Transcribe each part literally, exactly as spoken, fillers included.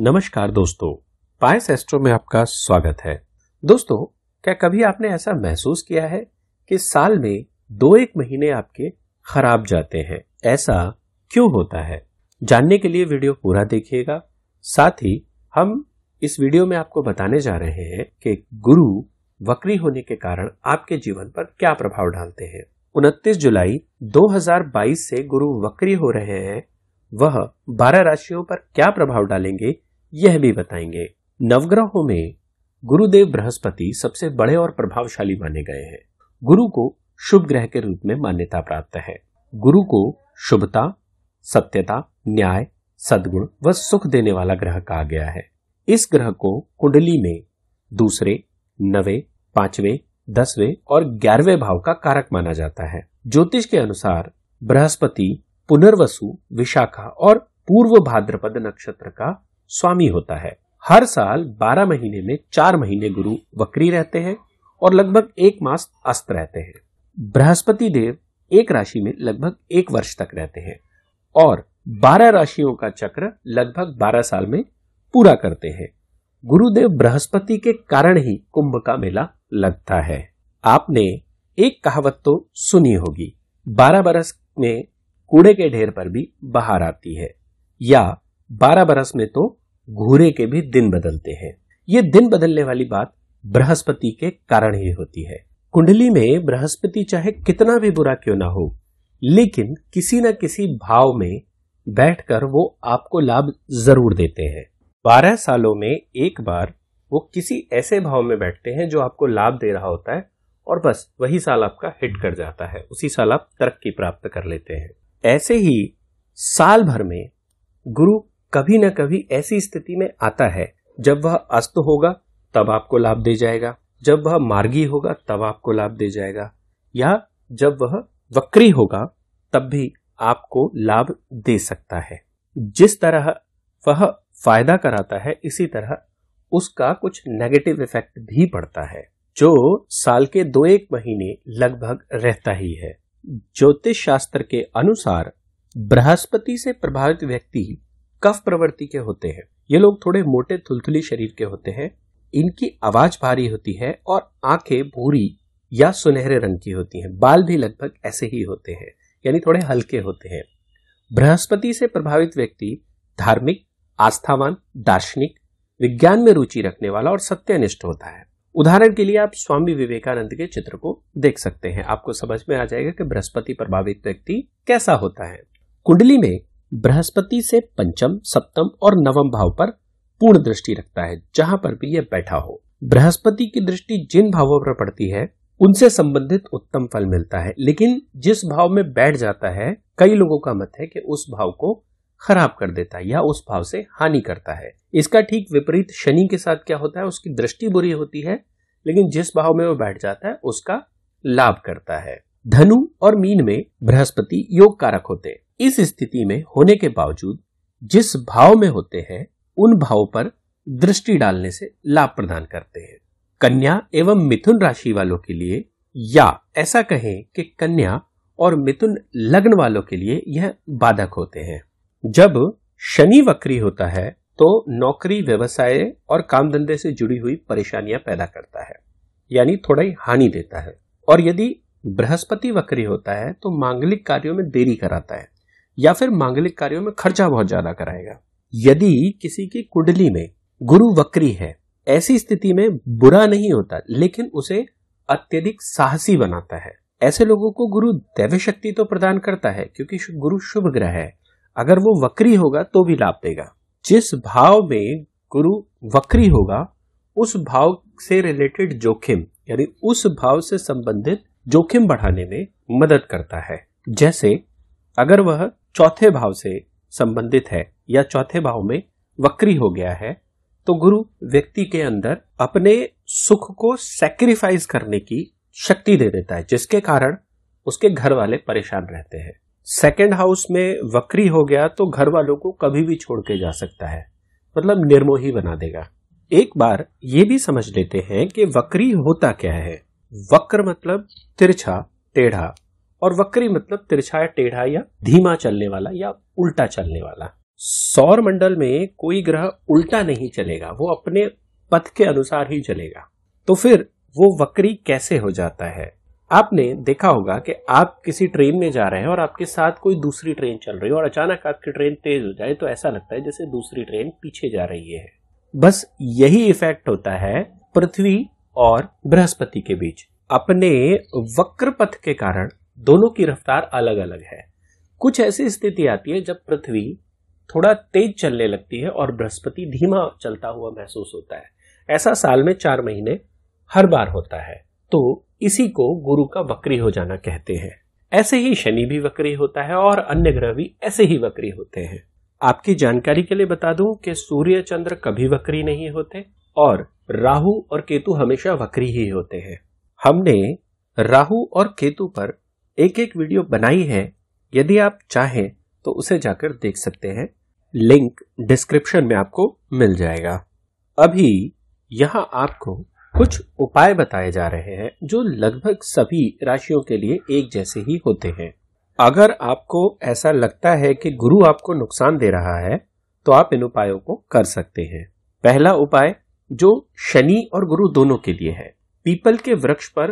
नमस्कार दोस्तों, पायस एस्ट्रो में आपका स्वागत है। दोस्तों, क्या कभी आपने ऐसा महसूस किया है कि साल में दो एक महीने आपके खराब जाते हैं? ऐसा क्यों होता है? जानने के लिए वीडियो पूरा देखिएगा। साथ ही हम इस वीडियो में आपको बताने जा रहे हैं कि गुरु वक्री होने के कारण आपके जीवन पर क्या प्रभाव डालते हैं। उनतीस जुलाई दो हजार बाईस से गुरु वक्री हो रहे हैं, वह बारह राशियों पर क्या प्रभाव डालेंगे यह भी बताएंगे। नवग्रहों में गुरुदेव बृहस्पति सबसे बड़े और प्रभावशाली माने गए हैं। गुरु को शुभ ग्रह के रूप में मान्यता प्राप्त है। गुरु को शुभता, सत्यता, न्याय, सद्गुण व सुख देने वाला ग्रह कहा गया है। इस ग्रह को कुंडली में दूसरे, नवे, पांचवे, दसवें और ग्यारहवें भाव का कारक माना जाता है। ज्योतिष के अनुसार बृहस्पति पुनर्वसु, विशाखा और पूर्व भाद्रपद नक्षत्र का स्वामी होता है। हर साल बारह महीने में चार महीने गुरु वक्री रहते हैं और लगभग एक मास अस्त रहते हैं। बृहस्पति देव एक राशि में लगभग एक वर्ष तक रहते हैं और बारह राशियों का चक्र लगभग बारह साल में पूरा करते हैं। गुरुदेव बृहस्पति के कारण ही कुंभ का मेला लगता है। आपने एक कहावत तो सुनी होगी, बारह बरस में कूड़े के ढेर पर भी बाहर आती है, या बारह बरस में तो घूरे के भी दिन बदलते हैं। ये दिन बदलने वाली बात बृहस्पति के कारण ही होती है। कुंडली में बृहस्पति चाहे कितना भी बुरा क्यों ना हो, लेकिन किसी न किसी भाव में बैठकर वो आपको लाभ जरूर देते हैं। बारह सालों में एक बार वो किसी ऐसे भाव में बैठते हैं जो आपको लाभ दे रहा होता है और बस वही साल आपका हिट कर जाता है, उसी साल आप तरक्की प्राप्त कर लेते हैं। ऐसे ही साल भर में गुरु कभी न कभी ऐसी स्थिति में आता है, जब वह अस्त होगा तब आपको लाभ दे जाएगा, जब वह मार्गी होगा तब आपको लाभ दे जाएगा, या जब वह वक्री होगा तब भी आपको लाभ दे सकता है। जिस तरह वह फायदा कराता है, इसी तरह उसका कुछ नेगेटिव इफेक्ट भी पड़ता है, जो साल के दो एक महीने लगभग रहता ही है। ज्योतिष शास्त्र के अनुसार बृहस्पति से प्रभावित व्यक्ति कफ प्रवृत्ति के होते हैं। ये लोग थोड़े मोटे थुलथुली शरीर के होते हैं, इनकी आवाज भारी होती है और आंखें भूरी या सुनहरे रंग की होती हैं। बाल भी लगभग ऐसे ही होते हैं, यानी थोड़े हल्के होते हैं। बृहस्पति से प्रभावित व्यक्ति धार्मिक, आस्थावान, दार्शनिक, विज्ञान में रुचि रखने वाला और सत्यनिष्ठ होता है। उदाहरण के लिए आप स्वामी विवेकानंद के चित्र को देख सकते हैं, आपको समझ में आ जाएगा कि बृहस्पति प्रभावित व्यक्ति कैसा होता है। कुंडली में बृहस्पति से पंचम, सप्तम और नवम भाव पर पूर्ण दृष्टि रखता है, जहां पर भी यह बैठा हो। बृहस्पति की दृष्टि जिन भावों पर पड़ती है उनसे संबंधित उत्तम फल मिलता है, लेकिन जिस भाव में बैठ जाता है, कई लोगों का मत है कि उस भाव को खराब कर देता है या उस भाव से हानि करता है। इसका ठीक विपरीत शनि के साथ क्या होता है, उसकी दृष्टि बुरी होती है, लेकिन जिस भाव में वो बैठ जाता है उसका लाभ करता है। धनु और मीन में बृहस्पति योग कारक होते हैं। इस स्थिति में होने के बावजूद जिस भाव में होते हैं उन भाव पर दृष्टि डालने से लाभ प्रदान करते हैं। कन्या एवं मिथुन राशि वालों के लिए, या ऐसा कहें कि कन्या और मिथुन लग्न वालों के लिए यह बाधक होते हैं। जब शनि वक्री होता है तो नौकरी, व्यवसाय और काम धंधे से जुड़ी हुई परेशानियां पैदा करता है, यानी थोड़ी हानि देता है। और यदि बृहस्पति वक्री होता है तो मांगलिक कार्यों में देरी कराता है, या फिर मांगलिक कार्यों में खर्चा बहुत ज्यादा कराएगा। यदि किसी की कुंडली में गुरु वक्री है, ऐसी स्थिति में बुरा नहीं होता, लेकिन उसे अत्यधिक साहसी बनाता है। ऐसे लोगों को गुरु दैवी शक्ति तो प्रदान करता है, क्योंकि गुरु शुभ ग्रह है। अगर वो वक्री होगा तो भी लाभ देगा। जिस भाव में गुरु वक्री होगा उस भाव से रिलेटेड जोखिम, यानी उस भाव से संबंधित जोखिम बढ़ाने में मदद करता है। जैसे अगर वह चौथे भाव से संबंधित है या चौथे भाव में वक्री हो गया है, तो गुरु व्यक्ति के अंदर अपने सुख को सैक्रिफाइस करने की शक्ति दे देता है, जिसके कारण उसके घर वाले परेशान रहते हैं। सेकेंड हाउस में वक्री हो गया तो घर वालों को कभी भी छोड़ के जा सकता है, मतलब निर्मोही बना देगा। एक बार ये भी समझ लेते हैं कि वक्री होता क्या है। वक्र मतलब तिरछा, टेढ़ा, और वक्री मतलब तिरछा, टेढ़ा या धीमा चलने वाला या उल्टा चलने वाला। सौर मंडल में कोई ग्रह उल्टा नहीं चलेगा, वो अपने पथ के अनुसार ही चलेगा। तो फिर वो वक्री कैसे हो जाता है? आपने देखा होगा कि आप किसी ट्रेन में जा रहे हैं और आपके साथ कोई दूसरी ट्रेन चल रही है और अचानक आपकी ट्रेन तेज हो जाए तो ऐसा लगता है जैसे दूसरी ट्रेन पीछे जा रही है। बस यही इफेक्ट होता है पृथ्वी और बृहस्पति के बीच। अपने वक्र पथ के कारण दोनों की रफ्तार अलग अलग है। कुछ ऐसी स्थिति आती है जब पृथ्वी थोड़ा तेज चलने लगती है और बृहस्पति धीमा चलता हुआ महसूस होता है। ऐसा साल में चार महीने हर बार होता है, तो इसी को गुरु का वक्री हो जाना कहते हैं। ऐसे ही शनि भी वक्री होता है और अन्य ग्रह भी ऐसे ही वक्री होते हैं। आपकी जानकारी के लिए बता दूं कि सूर्य चंद्र कभी वक्री नहीं होते और राहु और केतु हमेशा वक्री ही होते हैं। हमने राहु और केतु पर एक एक वीडियो बनाई है, यदि आप चाहें तो उसे जाकर देख सकते हैं, लिंक डिस्क्रिप्शन में आपको मिल जाएगा। अभी यहाँ आपको कुछ उपाय बताए जा रहे हैं जो लगभग सभी राशियों के लिए एक जैसे ही होते हैं। अगर आपको ऐसा लगता है कि गुरु आपको नुकसान दे रहा है तो आप इन उपायों को कर सकते हैं। पहला उपाय जो शनि और गुरु दोनों के लिए है, पीपल के वृक्ष पर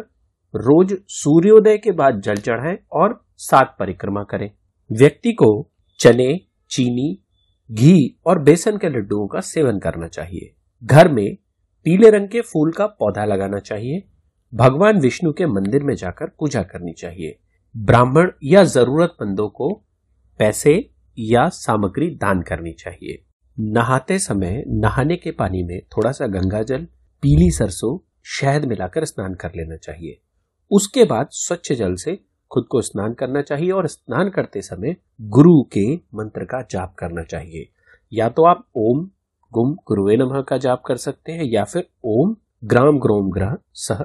रोज सूर्योदय के बाद जल चढ़ाएं और सात परिक्रमा करें। व्यक्ति को चने, चीनी, घी और बेसन के लड्डुओं का सेवन करना चाहिए। घर में पीले रंग के फूल का पौधा लगाना चाहिए। भगवान विष्णु के मंदिर में जाकर पूजा करनी चाहिए। ब्राह्मण या जरूरतमंदों को पैसे या सामग्री दान करनी चाहिए। नहाते समय नहाने के पानी में थोड़ा सा गंगा जल, पीली सरसों, शहद मिलाकर स्नान कर लेना चाहिए। उसके बाद स्वच्छ जल से खुद को स्नान करना चाहिए और स्नान करते समय गुरु के मंत्र का जाप करना चाहिए। या तो आप ओम गुम गुरुवे नमः का जाप कर सकते हैं या फिर ओम ग्राम ग्रोम ग्रह सह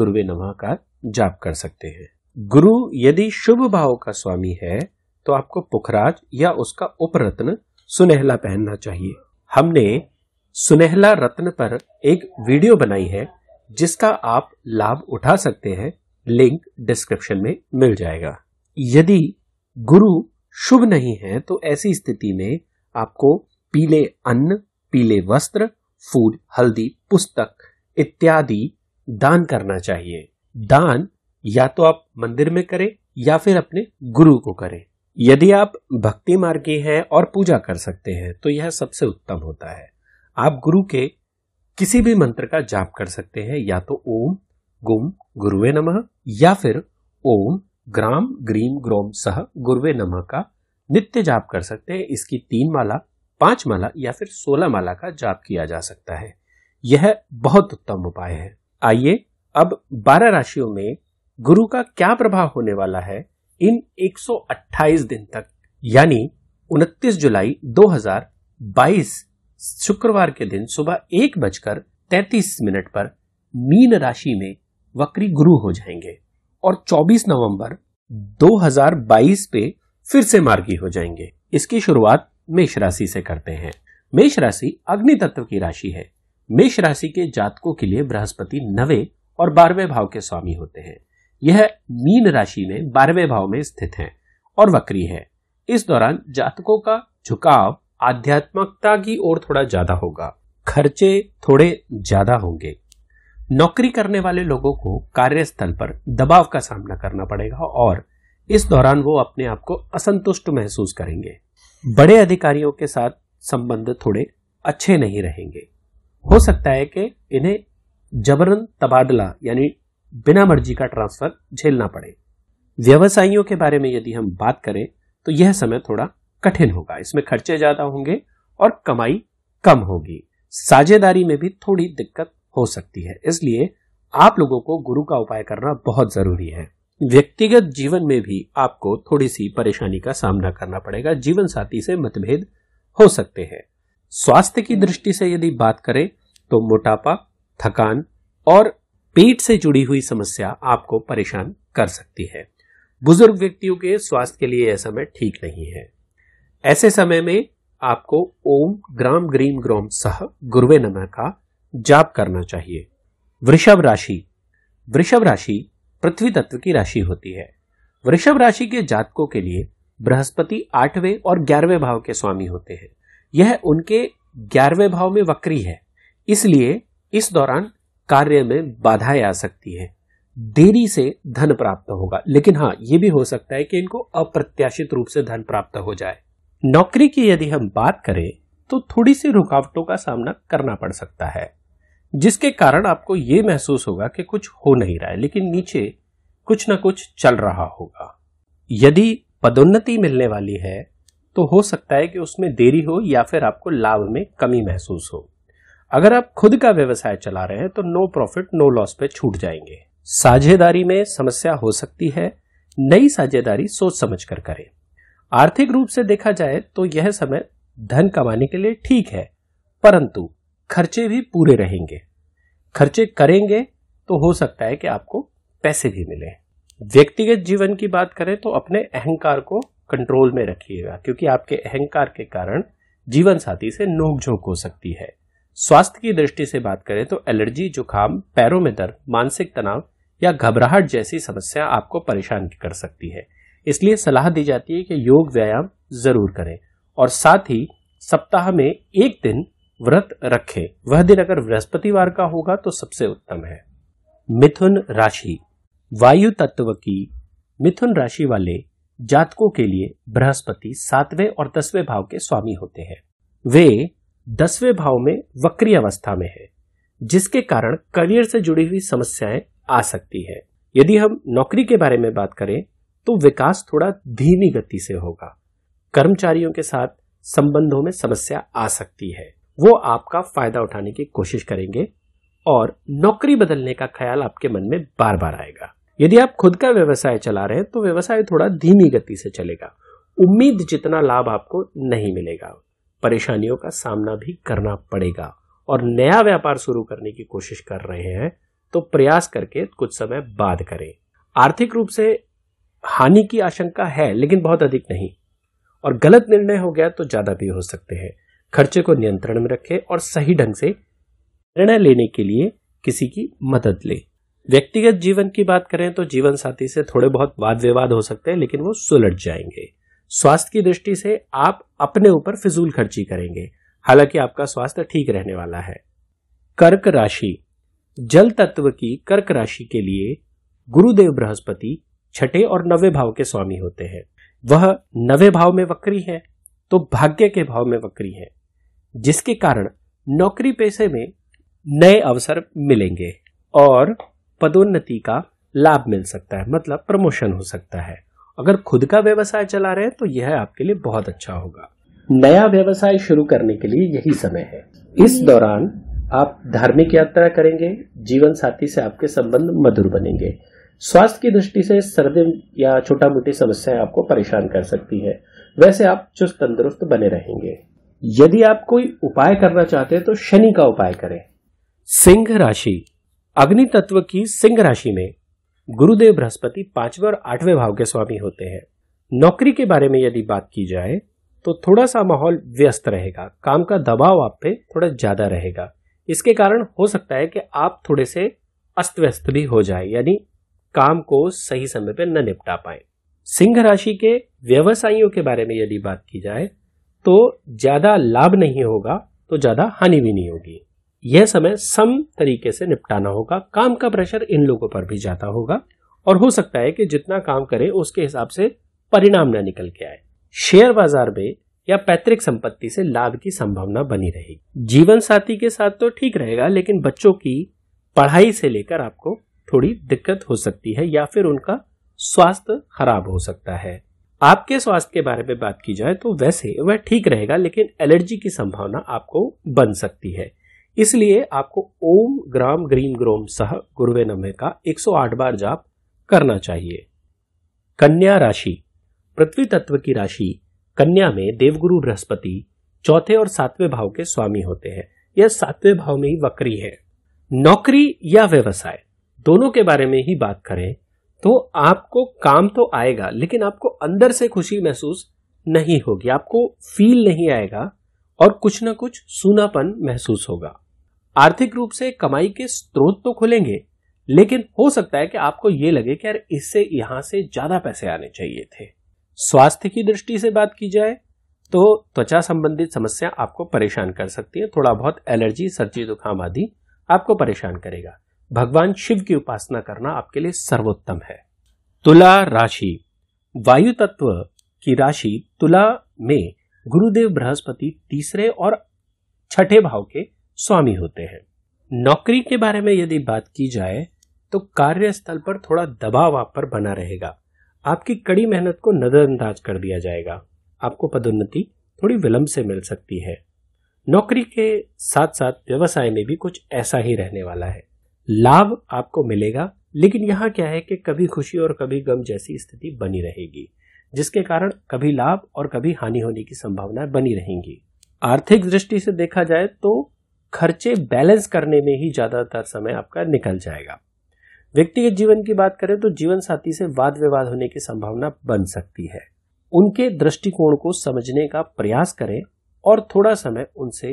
गुरुवे नमः का जाप कर सकते हैं। गुरु यदि शुभ भाव का स्वामी है तो आपको पुखराज या उसका उपरत्न सुनहला पहनना चाहिए। हमने सुनहला रत्न पर एक वीडियो बनाई है जिसका आप लाभ उठा सकते हैं, लिंक डिस्क्रिप्शन में मिल जाएगा। यदि गुरु शुभ नहीं है तो ऐसी स्थिति में आपको पीले अन्न, पीले वस्त्र, फूल, हल्दी, पुस्तक इत्यादि दान करना चाहिए। दान या तो आप मंदिर में करें या फिर अपने गुरु को करें। यदि आप भक्ति मार्गी हैं और पूजा कर सकते हैं तो यह सबसे उत्तम होता है। आप गुरु के किसी भी मंत्र का जाप कर सकते हैं, या तो ओम गुम गुरुवे नमः या फिर ओम ग्राम ग्रीम ग्रोम सह गुरुवे नमः का नित्य जाप कर सकते हैं। इसकी तीन माला, पांच माला या फिर सोलह माला का जाप किया जा सकता है। यह बहुत उत्तम उपाय है। आइए अब बारह राशियों में गुरु का क्या प्रभाव होने वाला है इन एक सौ अट्ठाईस दिन तक, यानी उनतीस जुलाई दो हजार बाईस शुक्रवार के दिन सुबह एक बजकर तैंतीस मिनट पर मीन राशि में वक्री गुरु हो जाएंगे और चौबीस नवंबर दो हजार बाईस पे फिर से मार्गी हो जाएंगे। इसकी शुरुआत मेष राशि से करते हैं। मेष राशि अग्नि तत्व की राशि है। मेष राशि के जातकों के लिए बृहस्पति नवे और बारहवें भाव के स्वामी होते हैं। यह मीन राशि में बारहवें भाव में स्थित है और वक्री है। इस दौरान जातकों का झुकाव आध्यात्मिकता की ओर थोड़ा ज्यादा होगा। खर्चे थोड़े ज्यादा होंगे। नौकरी करने वाले लोगों को कार्यस्थल पर दबाव का सामना करना पड़ेगा और इस दौरान वो अपने आप को असंतुष्ट महसूस करेंगे। बड़े अधिकारियों के साथ संबंध थोड़े अच्छे नहीं रहेंगे। हो सकता है कि इन्हें जबरन तबादला यानी बिना मर्जी का ट्रांसफर झेलना पड़े। व्यवसायियों के बारे में यदि हम बात करें तो यह समय थोड़ा कठिन होगा। इसमें खर्चे ज्यादा होंगे और कमाई कम होगी। साझेदारी में भी थोड़ी दिक्कत हो सकती है, इसलिए आप लोगों को गुरु का उपाय करना बहुत जरूरी है। व्यक्तिगत जीवन में भी आपको थोड़ी सी परेशानी का सामना करना पड़ेगा। जीवन साथी से मतभेद हो सकते हैं। स्वास्थ्य की दृष्टि से यदि बात करें तो मोटापा, थकान और पेट से जुड़ी हुई समस्या आपको परेशान कर सकती है। बुजुर्ग व्यक्तियों के स्वास्थ्य के लिए यह समय ठीक नहीं है। ऐसे समय में आपको ओम ग्राम ग्रीम ग्रोम सह गुरुवे नमः का जाप करना चाहिए। वृषभ राशि वृषभ राशि पृथ्वी तत्व की राशि होती है। वृषभ राशि के जातकों के लिए बृहस्पति आठवें और ग्यारहवें भाव के स्वामी होते हैं। यह उनके ग्यारहवें भाव में वक्री है, इसलिए इस दौरान कार्य में बाधाएं आ सकती है। देरी से धन प्राप्त होगा, लेकिन हाँ ये भी हो सकता है कि इनको अप्रत्याशित रूप से धन प्राप्त हो जाए। नौकरी की यदि हम बात करें तो थोड़ी सी रुकावटों का सामना करना पड़ सकता है, जिसके कारण आपको ये महसूस होगा कि कुछ हो नहीं रहा है, लेकिन नीचे कुछ ना कुछ चल रहा होगा। यदि पदोन्नति मिलने वाली है तो हो सकता है कि उसमें देरी हो या फिर आपको लाभ में कमी महसूस हो। अगर आप खुद का व्यवसाय चला रहे हैं तो नो प्रॉफिट नो लॉस पे छूट जाएंगे। साझेदारी में समस्या हो सकती है, नई साझेदारी सोच समझकर करें। आर्थिक रूप से देखा जाए तो यह समय धन कमाने के लिए ठीक है, परंतु खर्चे भी पूरे रहेंगे। खर्चे करेंगे तो हो सकता है कि आपको पैसे भी मिले। व्यक्तिगत जीवन की बात करें तो अपने अहंकार को कंट्रोल में रखिएगा, क्योंकि आपके अहंकार के कारण जीवन साथी से नोकझोंक हो सकती है। स्वास्थ्य की दृष्टि से बात करें तो एलर्जी, जुकाम, पैरों में दर्द, मानसिक तनाव या घबराहट जैसी समस्या आपको परेशान कर सकती है। इसलिए सलाह दी जाती है कि योग व्यायाम जरूर करें और साथ ही सप्ताह में एक दिन व्रत रखें। वह दिन अगर बृहस्पतिवार का होगा तो सबसे उत्तम है। मिथुन राशि। वायु तत्व की मिथुन राशि वाले जातकों के लिए बृहस्पति सातवें और दसवें भाव के स्वामी होते हैं। वे दसवें भाव में वक्री अवस्था में है, जिसके कारण करियर से जुड़ी हुई समस्याएं आ सकती है। यदि हम नौकरी के बारे में बात करें तो विकास थोड़ा धीमी गति से होगा। कर्मचारियों के साथ संबंधों में समस्या आ सकती है, वो आपका फायदा उठाने की कोशिश करेंगे और नौकरी बदलने का ख्याल आपके मन में बार बार आएगा। यदि आप खुद का व्यवसाय चला रहे हैं तो व्यवसाय थोड़ा धीमी गति से चलेगा। उम्मीद जितना लाभ आपको नहीं मिलेगा, परेशानियों का सामना भी करना पड़ेगा। और नया व्यापार शुरू करने की कोशिश कर रहे हैं तो प्रयास करके कुछ समय बाद करें। आर्थिक रूप से हानि की आशंका है, लेकिन बहुत अधिक नहीं, और गलत निर्णय हो गया तो ज्यादा भी हो सकते हैं। खर्चे को नियंत्रण में रखें और सही ढंग से निर्णय लेने के लिए किसी की मदद लें। व्यक्तिगत जीवन की बात करें तो जीवन साथी से थोड़े बहुत वाद विवाद हो सकते हैं, लेकिन वो सुलझ जाएंगे। स्वास्थ्य की दृष्टि से आप अपने ऊपर फिजूल खर्ची करेंगे, हालांकि आपका स्वास्थ्य ठीक रहने वाला है। कर्क राशि। जल तत्व की कर्क राशि के लिए गुरुदेव बृहस्पति छठे और नवे भाव के स्वामी होते हैं। वह नवे भाव में वक्री है तो भाग्य के भाव में वक्री है, जिसके कारण नौकरी पेशे में नए अवसर मिलेंगे और पदोन्नति का लाभ मिल सकता है, मतलब प्रमोशन हो सकता है। अगर खुद का व्यवसाय चला रहे हैं तो यह आपके लिए बहुत अच्छा होगा। नया व्यवसाय शुरू करने के लिए यही समय है। इस दौरान आप धार्मिक यात्रा करेंगे, जीवन साथी से आपके संबंध मधुर बनेंगे। स्वास्थ्य की दृष्टि से सर्दी या छोटा मोटी समस्याएं आपको परेशान कर सकती है, वैसे आप चुस्त तंदुरुस्त बने रहेंगे। यदि आप कोई उपाय करना चाहते हैं तो शनि का उपाय करें। सिंह राशि। अग्नि तत्व की सिंह राशि में गुरुदेव बृहस्पति पांचवें और आठवें भाव के स्वामी होते हैं। नौकरी के बारे में यदि बात की जाए तो थोड़ा सा माहौल व्यस्त रहेगा, काम का दबाव आप पे थोड़ा ज्यादा रहेगा। इसके कारण हो सकता है कि आप थोड़े से अस्त व्यस्त भी हो जाए, यानी काम को सही समय पे न निपटा पाए। सिंह राशि के व्यवसायियों के बारे में यदि बात की जाए तो ज्यादा लाभ नहीं होगा तो ज्यादा हानि भी नहीं होगी। यह समय सम तरीके से निपटाना होगा। काम का प्रेशर इन लोगों पर भी ज्यादा होगा और हो सकता है कि जितना काम करें उसके हिसाब से परिणाम ना निकल के आए। शेयर बाजार में या पैतृक संपत्ति से लाभ की संभावना बनी रहेगी। जीवन साथी के साथ तो ठीक रहेगा, लेकिन बच्चों की पढ़ाई से लेकर आपको थोड़ी दिक्कत हो सकती है या फिर उनका स्वास्थ्य खराब हो सकता है। आपके स्वास्थ्य के बारे में बात की जाए तो वैसे वह ठीक रहेगा, लेकिन एलर्जी की संभावना आपको बन सकती है। इसलिए आपको ओम ग्राम ग्रीम ग्रोम सह गुरुवे नमः का एक सौ आठ बार जाप करना चाहिए। कन्या राशि। पृथ्वी तत्व की राशि कन्या में देवगुरु बृहस्पति चौथे और सातवें भाव के स्वामी होते हैं। यह सातवें भाव में ही वक्री है। नौकरी या व्यवसाय दोनों के बारे में ही बात करें तो आपको काम तो आएगा, लेकिन आपको अंदर से खुशी महसूस नहीं होगी, आपको फील नहीं आएगा और कुछ ना कुछ सूनापन महसूस होगा। आर्थिक रूप से कमाई के स्रोत तो खुलेंगे, लेकिन हो सकता है कि आपको ये लगे कि यार इससे यहाँ से ज्यादा पैसे आने चाहिए थे। स्वास्थ्य की दृष्टि से बात की जाए तो त्वचा संबंधित समस्या आपको परेशान कर सकती है, थोड़ा बहुत एलर्जी, सर्दी, जुकाम आदि आपको परेशान करेगा। भगवान शिव की उपासना करना आपके लिए सर्वोत्तम है। तुला राशि, वायु तत्व की राशि तुला में गुरुदेव बृहस्पति तीसरे और छठे भाव के स्वामी होते हैं। नौकरी के बारे में यदि बात की जाए तो कार्यस्थल पर थोड़ा दबाव आप पर बना रहेगा, आपकी कड़ी मेहनत को नजरअंदाज कर दिया जाएगा। आपको पदोन्नति थोड़ी विलंब से मिल सकती है। नौकरी के साथ साथ व्यवसाय में भी कुछ ऐसा ही रहने वाला है। लाभ आपको मिलेगा, लेकिन यहाँ क्या है कि कभी खुशी और कभी गम जैसी स्थिति बनी रहेगी, जिसके कारण कभी लाभ और कभी हानि होने की संभावना बनी रहेंगी। आर्थिक दृष्टि से देखा जाए तो खर्चे बैलेंस करने में ही ज्यादातर समय आपका निकल जाएगा। व्यक्तिगत जीवन की बात करें तो जीवन साथी से वाद विवाद होने की संभावना बन सकती है। उनके दृष्टिकोण को समझने का प्रयास करें और थोड़ा समय उनसे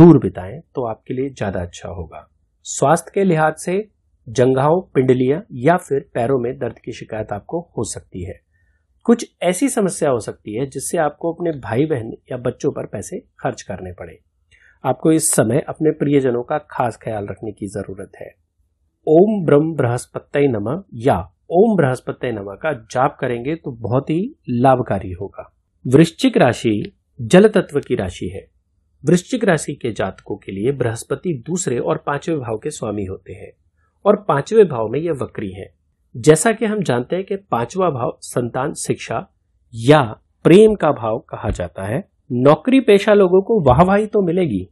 दूर बिताएं तो आपके लिए ज्यादा अच्छा होगा। स्वास्थ्य के लिहाज से जंघाओं, पिंडलियां या फिर पैरों में दर्द की शिकायत आपको हो सकती है। कुछ ऐसी समस्या हो सकती है जिससे आपको अपने भाई बहन या बच्चों पर पैसे खर्च करने पड़े। आपको इस समय अपने प्रियजनों का खास ख्याल रखने की जरूरत है। ओम ब्रह्म बृहस्पतये नमः या ओम बृहस्पतये नमः का जाप करेंगे तो बहुत ही लाभकारी होगा। वृश्चिक राशि जल तत्व की राशि है। वृश्चिक राशि के जातकों के लिए बृहस्पति दूसरे और पांचवें भाव के स्वामी होते हैं और पांचवें भाव में यह वक्री है। जैसा कि हम जानते हैं कि पांचवा भाव संतान, शिक्षा या प्रेम का भाव कहा जाता है। नौकरी पेशा लोगों को वाहवाही तो मिलेगी,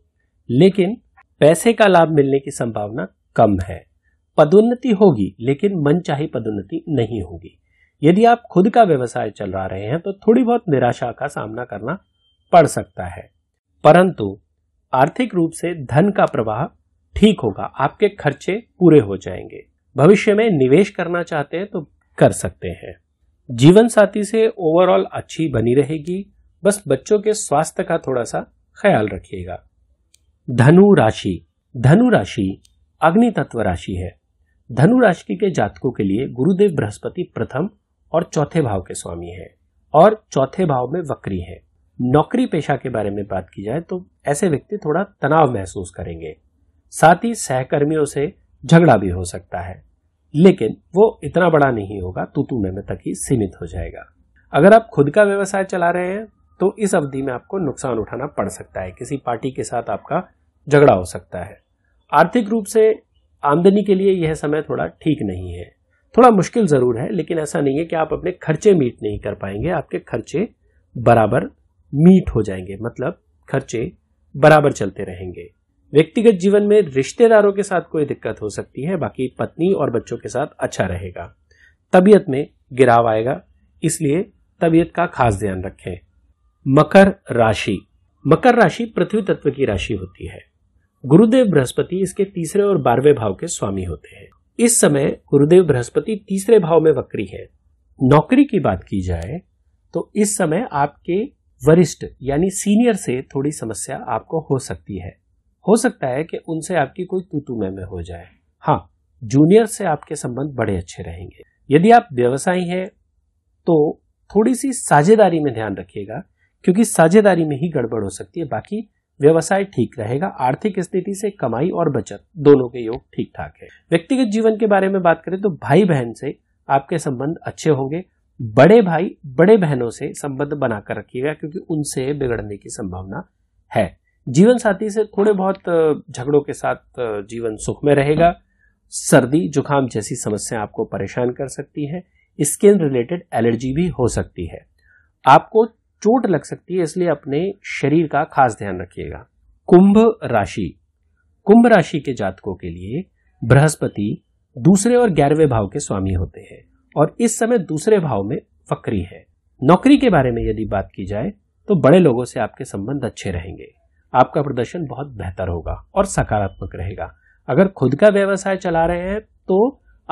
लेकिन पैसे का लाभ मिलने की संभावना कम है। पदोन्नति होगी, लेकिन मनचाही पदोन्नति नहीं होगी। यदि आप खुद का व्यवसाय चला रहे हैं तो थोड़ी बहुत निराशा का सामना करना पड़ सकता है, परंतु आर्थिक रूप से धन का प्रवाह ठीक होगा। आपके खर्चे पूरे हो जाएंगे। भविष्य में निवेश करना चाहते हैं तो कर सकते हैं। जीवन साथी से ओवरऑल अच्छी बनी रहेगी, बस बच्चों के स्वास्थ्य का थोड़ा सा ख्याल रखिएगा। धनु राशि, धनु राशि अग्नि तत्व राशि है। धनु राशि के जातकों के लिए गुरुदेव बृहस्पति प्रथम और चौथे भाव के स्वामी हैं और चौथे भाव में वक्री है। नौकरी पेशा के बारे में बात की जाए तो ऐसे व्यक्ति थोड़ा तनाव महसूस करेंगे, साथ ही सहकर्मियों से झगड़ा भी हो सकता है, लेकिन वो इतना बड़ा नहीं होगा, तूतू में तक ही सीमित हो जाएगा। अगर आप खुद का व्यवसाय चला रहे हैं तो इस अवधि में आपको नुकसान उठाना पड़ सकता है। किसी पार्टी के साथ आपका झगड़ा हो सकता है। आर्थिक रूप से आमदनी के लिए यह समय थोड़ा ठीक नहीं है, थोड़ा मुश्किल जरूर है, लेकिन ऐसा नहीं है कि आप अपने खर्चे मीट नहीं कर पाएंगे। आपके खर्चे बराबर मीट हो जाएंगे, मतलब खर्चे बराबर चलते रहेंगे। व्यक्तिगत जीवन में रिश्तेदारों के साथ कोई दिक्कत हो सकती है, बाकी पत्नी और बच्चों के साथ अच्छा रहेगा। तबीयत में गिराव आएगा, इसलिए तबीयत का खास ध्यान रखें। मकर राशि, मकर राशि पृथ्वी तत्व की राशि होती है। गुरुदेव बृहस्पति इसके तीसरे और बारहवें भाव के स्वामी होते हैं। इस समय गुरुदेव बृहस्पति तीसरे भाव में वक्री है। नौकरी की बात की जाए तो इस समय आपके वरिष्ठ यानी सीनियर से थोड़ी समस्या आपको हो सकती है। हो सकता है कि उनसे आपकी कोई तूतू में, में हो जाए। हाँ, जूनियर से आपके संबंध बड़े अच्छे रहेंगे। यदि आप व्यवसायी हैं तो थोड़ी सी साझेदारी में ध्यान रखिएगा, क्योंकि साझेदारी में ही गड़बड़ हो सकती है। बाकी व्यवसाय ठीक रहेगा। आर्थिक स्थिति से कमाई और बचत दोनों के योग ठीक ठाक है। व्यक्तिगत जीवन के बारे में बात करें तो भाई बहन से आपके संबंध अच्छे होंगे। बड़े भाई बड़े बहनों से संबंध बनाकर रखिएगा, क्योंकि उनसे बिगड़ने की संभावना है। जीवन साथी से थोड़े बहुत झगड़ों के साथ जीवन सुख में रहेगा। सर्दी जुकाम जैसी समस्या आपको परेशान कर सकती है। स्किन रिलेटेड एलर्जी भी हो सकती है। आपको चोट लग सकती है, इसलिए अपने शरीर का खास ध्यान रखिएगा। कुंभ राशि, कुंभ राशि के जातकों के लिए बृहस्पति दूसरे और ग्यारहवें भाव के स्वामी होते हैं और इस समय दूसरे भाव में वक्री है। नौकरी के बारे में यदि बात की जाए तो बड़े लोगों से आपके संबंध अच्छे रहेंगे। आपका प्रदर्शन बहुत बेहतर होगा और सकारात्मक रहेगा। अगर खुद का व्यवसाय चला रहे हैं तो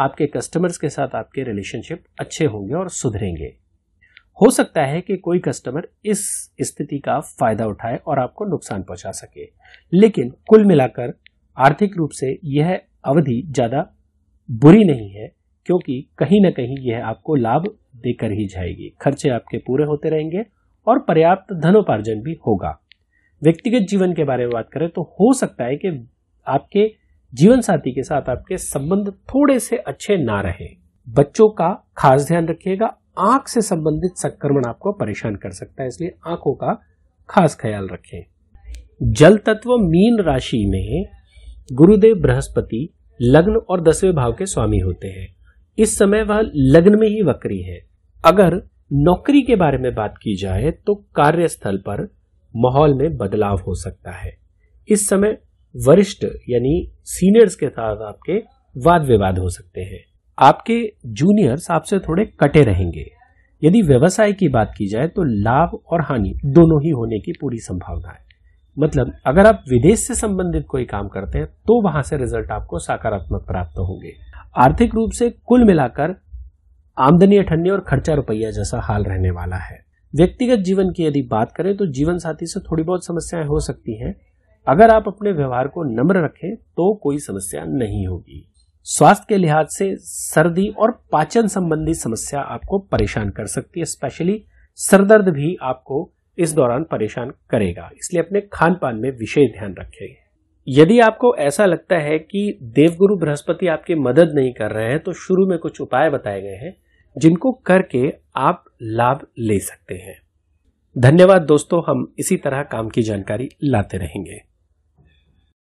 आपके कस्टमर्स के साथ आपके रिलेशनशिप अच्छे होंगे और सुधरेंगे। हो सकता है कि कोई कस्टमर इस स्थिति का फायदा उठाए और आपको नुकसान पहुंचा सके, लेकिन कुल मिलाकर आर्थिक रूप से यह अवधि ज्यादा बुरी नहीं है, क्योंकि कहीं ना कहीं यह आपको लाभ देकर ही जाएगी। खर्चे आपके पूरे होते रहेंगे और पर्याप्त धनोपार्जन भी होगा। व्यक्तिगत जीवन के बारे में बात करें तो हो सकता है कि आपके जीवन साथी के साथ आपके संबंध थोड़े से अच्छे ना रहे। बच्चों का खास ध्यान रखिएगा, आंख से संबंधित संक्रमण आपको परेशान कर सकता है, इसलिए आंखों का खास ख्याल रखें। जल तत्व मीन राशि में गुरुदेव बृहस्पति लग्न और दसवें भाव के स्वामी होते हैं। इस समय वह लग्न में ही वक्री है। अगर नौकरी के बारे में बात की जाए तो कार्यस्थल पर माहौल में बदलाव हो सकता है। इस समय वरिष्ठ यानी सीनियर्स के साथ आपके वाद विवाद हो सकते हैं। आपके जूनियर्स आपसे थोड़े कटे रहेंगे। यदि व्यवसाय की बात की जाए तो लाभ और हानि दोनों ही होने की पूरी संभावना है। मतलब अगर आप विदेश से संबंधित कोई काम करते हैं तो वहां से रिजल्ट आपको सकारात्मक प्राप्त होंगे। आर्थिक रूप से कुल मिलाकर आमदनी अठन्नी और खर्चा रुपया जैसा हाल रहने वाला है। व्यक्तिगत जीवन की यदि बात करें तो जीवन साथी से थोड़ी बहुत समस्याएं हो सकती हैं। अगर आप अपने व्यवहार को नम्र रखें तो कोई समस्या नहीं होगी। स्वास्थ्य के लिहाज से सर्दी और पाचन संबंधी समस्या आपको परेशान कर सकती है। स्पेशली सरदर्द भी आपको इस दौरान परेशान करेगा, इसलिए अपने खान पान में विशेष ध्यान रखें। यदि आपको ऐसा लगता है कि देवगुरु बृहस्पति आपकी मदद नहीं कर रहे हैं तो शुरू में कुछ उपाय बताए गए हैं जिनको करके आप लाभ ले सकते हैं। धन्यवाद दोस्तों, हम इसी तरह काम की जानकारी लाते रहेंगे।